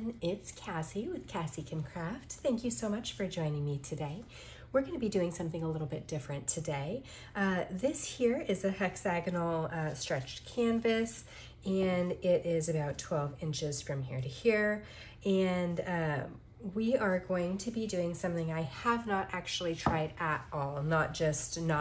everyone, it's Cassie with Cassie Can Craft. Thank you so much for joining me today. We're going to be doing something a little bit different today. This here is a hexagonal stretched canvas, and it is about 12 inches from here to here. And we are going to be doing something I have not actually tried at all, not just in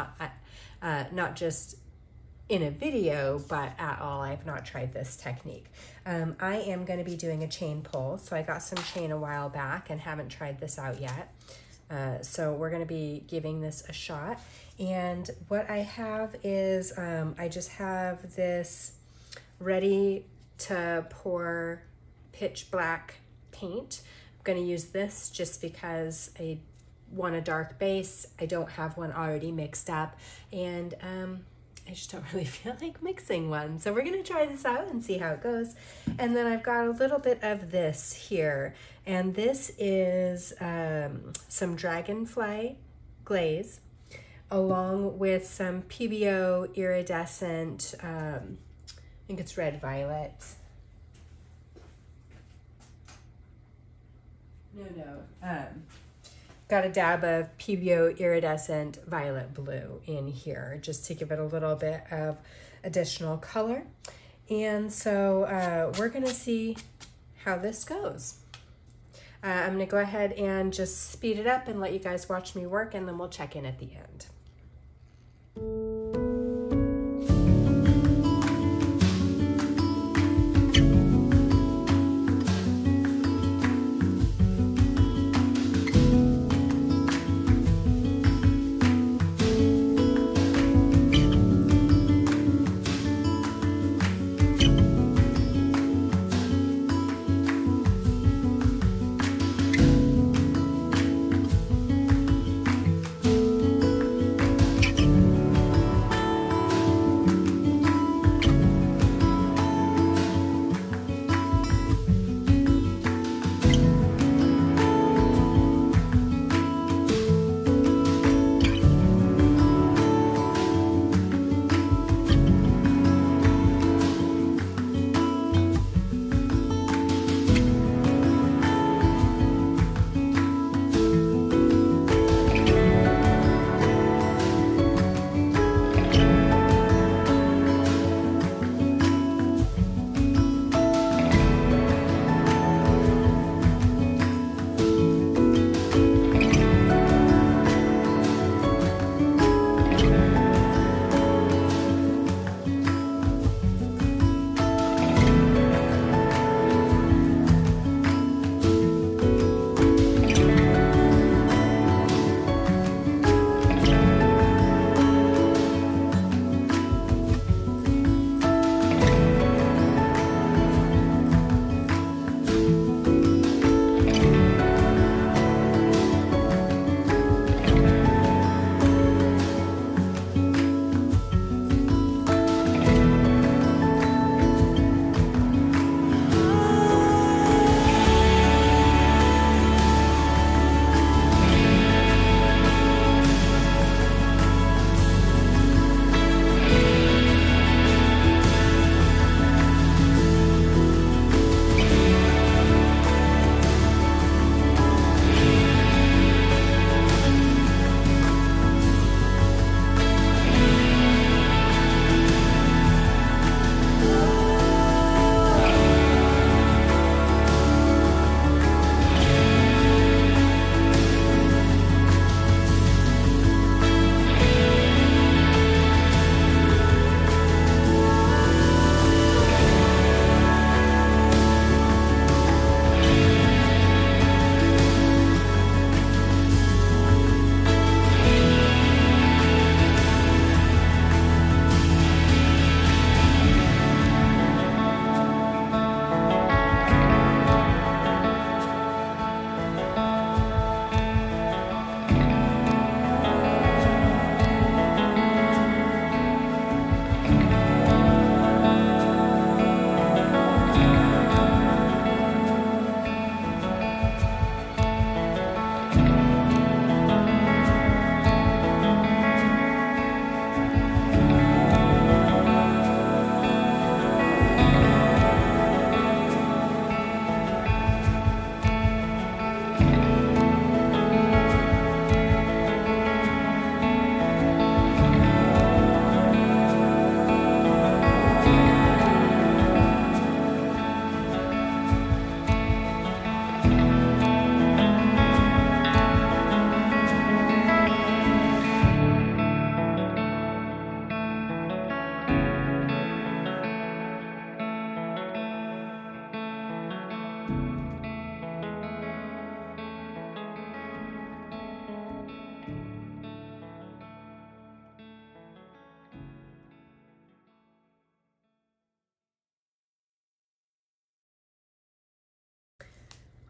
a video, but at all. I've not tried this technique. I am going to be doing a chain pull. So I got some chain a while back and haven't tried this out yet. So we're going to be giving this a shot. And what I have is, I just have this ready to pour pitch black paint. I'm going to use this just because I want a dark base. I don't have one already mixed up, and I just don't really feel like mixing one. So we're gonna try this out and see how it goes. And then I've got a little bit of this here. And this is some dragonfly glaze along with some PBO iridescent, I think it's red violet. Got a dab of PBO iridescent violet blue in here just to give it a little bit of additional color. And so we're gonna see how this goes. I'm gonna go ahead and just speed it up and let you guys watch me work, and then we'll check in at the end.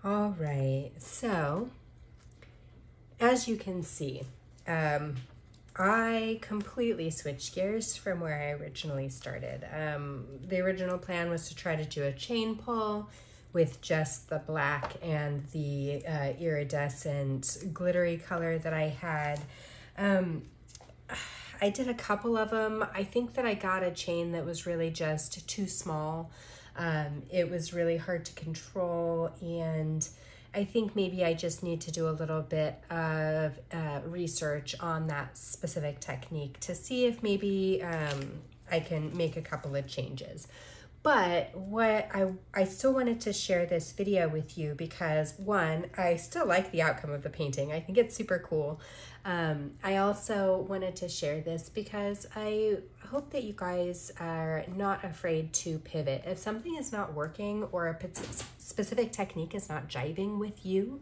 All right, so as you can see, I completely switched gears from where I originally started. The original plan was to try to do a chain pull with just the black and the iridescent glittery color that I had. I did a couple of them. I think that I got a chain that was really just too small. It was really hard to control, and I think maybe I just need to do a little bit of research on that specific technique to see if maybe I can make a couple of changes. But what I still wanted to share this video with you because, one, I still like the outcome of the painting. I think it's super cool. I also wanted to share this because I hope that you guys are not afraid to pivot. If something is not working or a specific technique is not jiving with you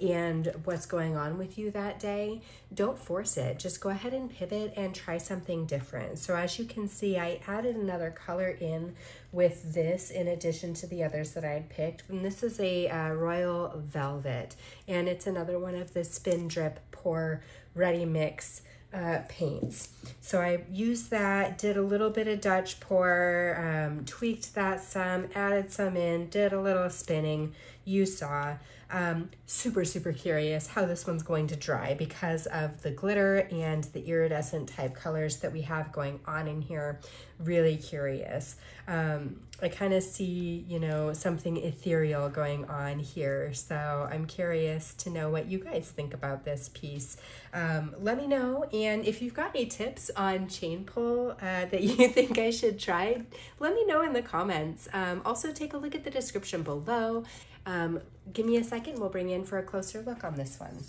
and what's going on with you that day, don't force it. Just go ahead and pivot and try something different. So as you can see, I added another color in with this in addition to the others that I had picked. And this is a royal velvet, and it's another one of the spin drip pour ready mix paints. So I used that, did a little bit of Dutch pour, tweaked that some, added some in, did a little spinning. You saw. Super, super curious how this one's going to dry because of the glitter and the iridescent type colors that we have going on in here. Really curious. I kind of see, you know, something ethereal going on here. So I'm curious to know what you guys think about this piece. Let me know. And if you've got any tips on chain pull that you think I should try, let me know in the comments. Also take a look at the description below. Give me a second, we'll bring in for a closer look on this one.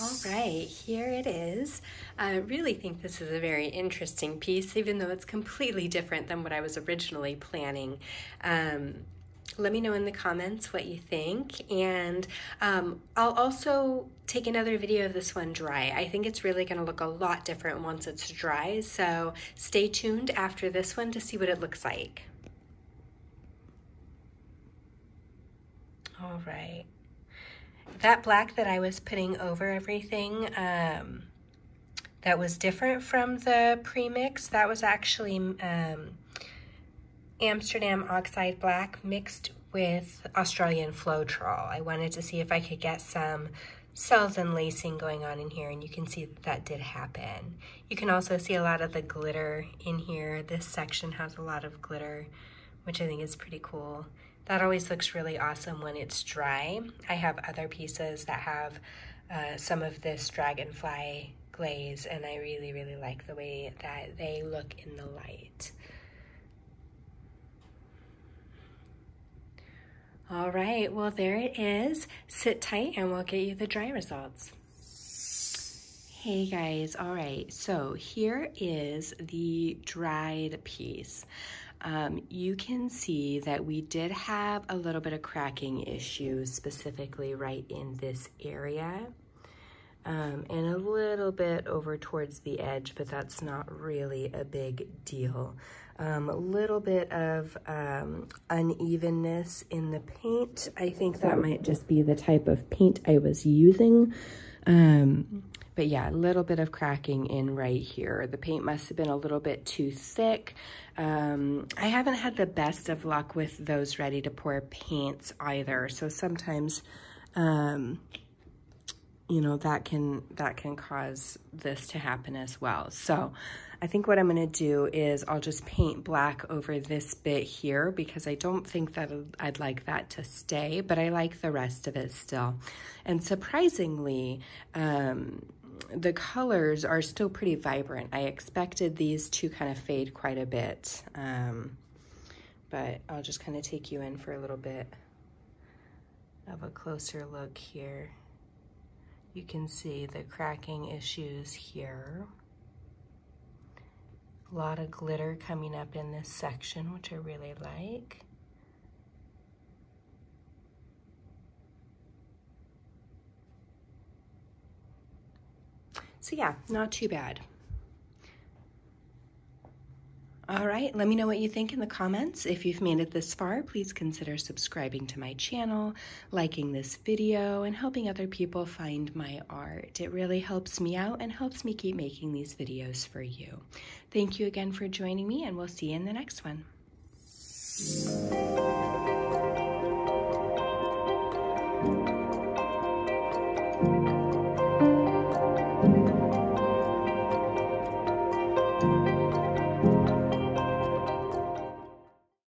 All right, here it is. I really think this is a very interesting piece, even though it's completely different than what I was originally planning. Let me know in the comments what you think, and I'll also take another video of this one dry. I think it's really going to look a lot different once it's dry, so stay tuned after this one to see what it looks like. All right, that black that I was putting over everything, that was different from the premix. That was actually Amsterdam oxide black mixed with Australian Floetrol. I wanted to see if I could get some cells and lacing going on in here, and you can see that that did happen. You can also see a lot of the glitter in here. This section has a lot of glitter, which I think is pretty cool. That always looks really awesome when it's dry. I have other pieces that have some of this dragonfly glaze, and I really, really like the way that they look in the light. All right, well, there it is. Sit tight and we'll get you the dry results. Hey guys, all right, so here is the dried piece. You can see that we did have a little bit of cracking issues, specifically right in this area, and a little bit over towards the edge, but that's not really a big deal. A little bit of unevenness in the paint. I think that might just be the type of paint I was using. But yeah, a little bit of cracking in right here. The paint must have been a little bit too thick. I haven't had the best of luck with those ready-to-pour paints either. So sometimes, you know, that can cause this to happen as well. So I think what I'm gonna do is I'll just paint black over this bit here because I don't think that I'd like that to stay, but I like the rest of it still. And surprisingly, the colors are still pretty vibrant. I expected these to kind of fade quite a bit, but I'll just kind of take you in for a little bit of a closer look here. You can see the cracking issues here. A lot of glitter coming up in this section, which I really like. So yeah, not too bad. All right, let me know what you think in the comments. If you've made it this far, please consider subscribing to my channel, liking this video, and helping other people find my art. It really helps me out and helps me keep making these videos for you. Thank you again for joining me, and we'll see you in the next one.